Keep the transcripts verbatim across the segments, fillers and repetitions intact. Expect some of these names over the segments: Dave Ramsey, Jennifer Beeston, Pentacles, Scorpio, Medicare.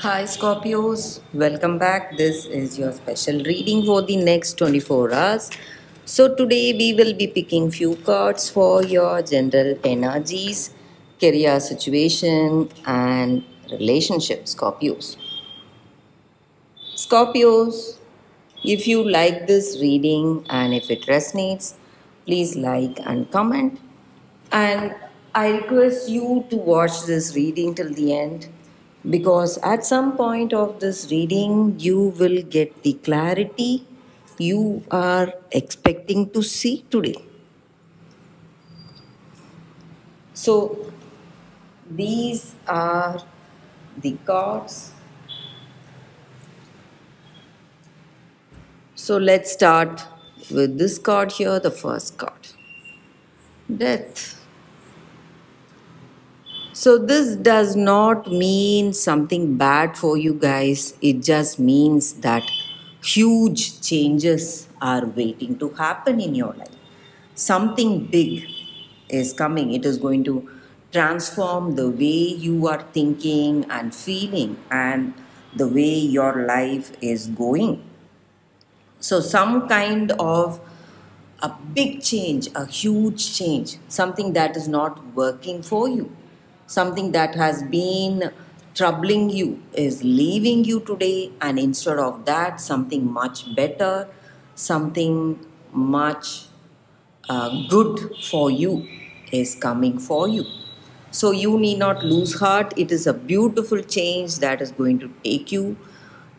Hi Scorpios, welcome back. This is your special reading for the next twenty-four hours. So today we will be picking few cards for your general energies, career situation and relationship, Scorpios. Scorpios, if you like this reading and if it resonates, please like and comment. And I request you to watch this reading till the end, because at some point of this reading, you will get the clarity you are expecting to see today. So, these are the cards. So, let's start with this card here, the first card. Death. So this does not mean something bad for you guys. It just means that huge changes are waiting to happen in your life. Something big is coming. It is going to transform the way you are thinking and feeling and the way your life is going. So some kind of a big change, a huge change, something that is not working for you. Something that has been troubling you is leaving you today, and instead of that, something much better, something much uh, good for you is coming for you. So you need not lose heart. It is a beautiful change that is going to take you,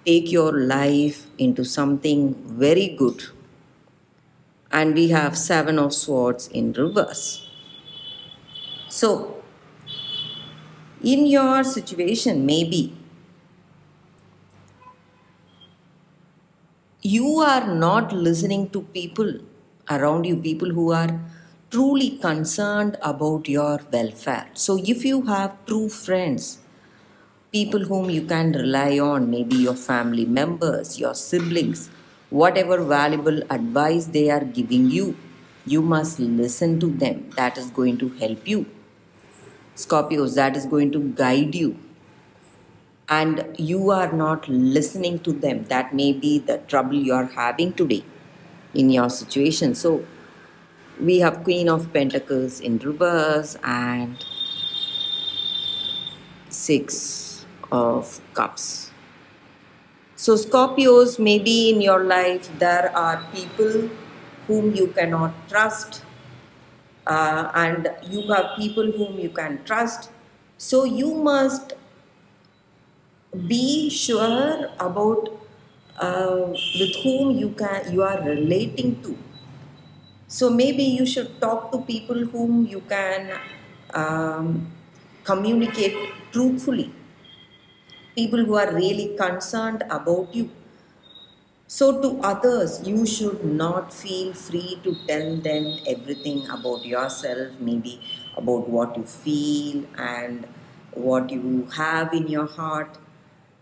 take your life into something very good. And we have Seven of Swords in reverse. So, in your situation, maybe you are not listening to people around you, people who are truly concerned about your welfare. So if you have true friends, people whom you can rely on, maybe your family members, your siblings, whatever valuable advice they are giving you, you must listen to them. That is going to help you, Scorpios, that is going to guide you, and you are not listening to them. That may be the trouble you are having today in your situation. So we have Queen of Pentacles in reverse and Six of Cups. So Scorpios, maybe in your life there are people whom you cannot trust. Uh, and you have people whom you can trust. So you must be sure about uh, with whom you can you are relating to. So maybe you should talk to people whom you can um, communicate truthfully, people who are really concerned about you. So to others, you should not feel free to tell them everything about yourself, maybe about what you feel and what you have in your heart.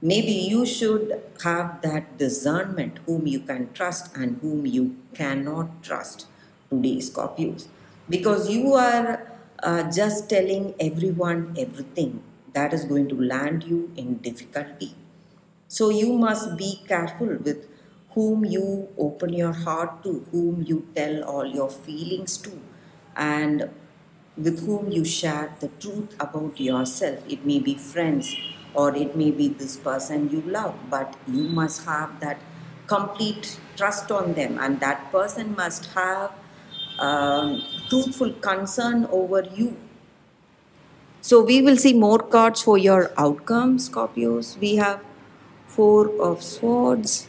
Maybe you should have that discernment, whom you can trust and whom you cannot trust today, Scorpios. Because you are uh, just telling everyone everything, that is going to land you in difficulty. So you must be careful with whom you open your heart to, whom you tell all your feelings to, and with whom you share the truth about yourself. It may be friends, or it may be this person you love, but you must have that complete trust on them, and that person must have um, truthful concern over you. So we will see more cards for your outcome, Scorpios. We have Four of Swords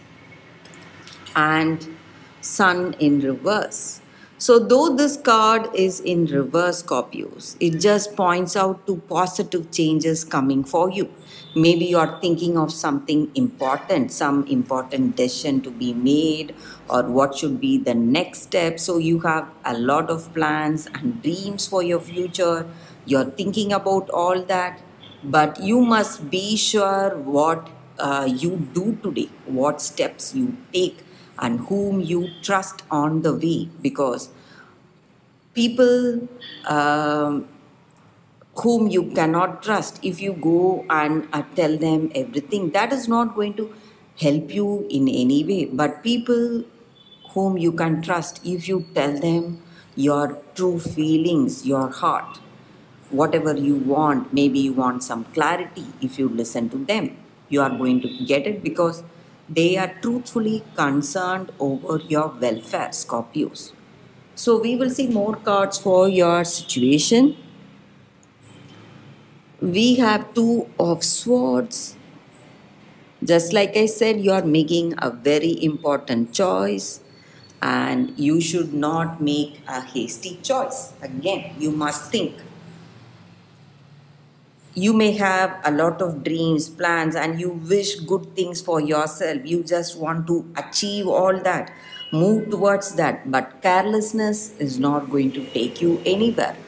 and Sun in reverse. So though this card is in reverse, Scorpios, it just points out to positive changes coming for you. Maybe you are thinking of something important, some important decision to be made, or what should be the next step. So you have a lot of plans and dreams for your future. You're thinking about all that, but you must be sure what uh, you do today, what steps you take, and whom you trust on the way, because people um, whom you cannot trust, if you go and uh, tell them everything, that is not going to help you in any way. But people whom you can trust, if you tell them your true feelings, your heart, whatever you want, maybe you want some clarity, if you listen to them, you are going to get it, because they are truthfully concerned over your welfare, Scorpios. So we will see more cards for your situation. We have two of swords. Just like I said, you are making a very important choice, and you should not make a hasty choice. Again, you must think. You may have a lot of dreams, plans, and you wish good things for yourself. You just want to achieve all that, move towards that. But carelessness is not going to take you anywhere.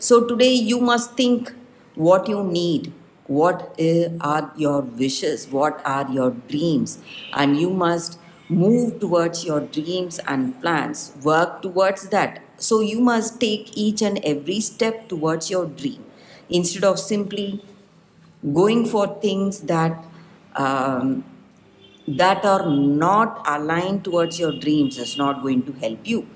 So today you must think what you need, what are your wishes, what are your dreams, and you must move towards your dreams and plans, work towards that. So you must take each and every step towards your dream, instead of simply going for things that um, that are not aligned towards your dreams. Is not going to help you.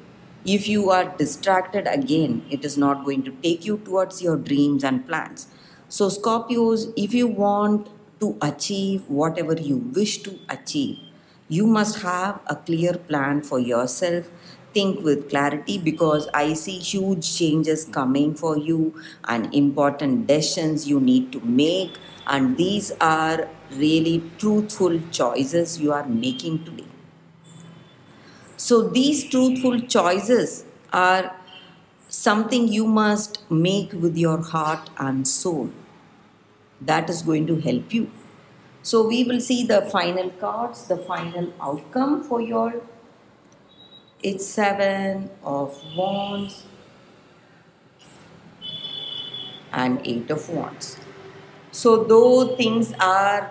If you are distracted, again, it is not going to take you towards your dreams and plans. So Scorpios, if you want to achieve whatever you wish to achieve, you must have a clear plan for yourself. Think with clarity, because I see huge changes coming for you and important decisions you need to make, and these are really truthful choices you are making today. So these truthful choices are something you must make with your heart and soul. That is going to help you. So we will see the final cards, the final outcome for your. It's Seven of Wands and Eight of Wands. So though things are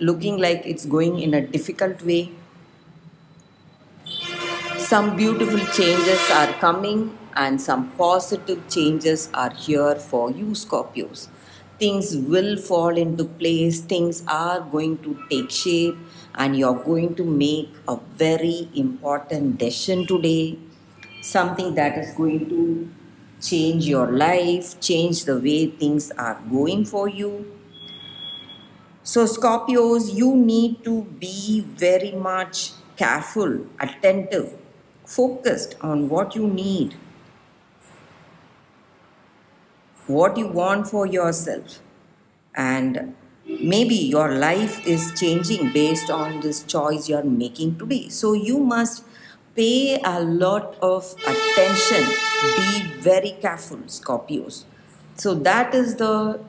looking like it's going in a difficult way, some beautiful changes are coming and some positive changes are here for you, Scorpios. Things will fall into place, things are going to take shape, and you're going to make a very important decision today. Something that is going to change your life, change the way things are going for you. So Scorpios, you need to be very much careful, attentive, focused on what you need, what you want for yourself, and maybe your life is changing based on this choice you are making today. So you must pay a lot of attention, be very careful, Scorpios. So that is the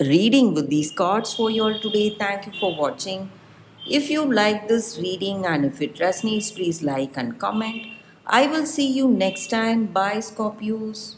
reading with these cards for you all today. Thank you for watching. If you like this reading and if it resonates, please like and comment. I will see you next time. Bye, Scorpios.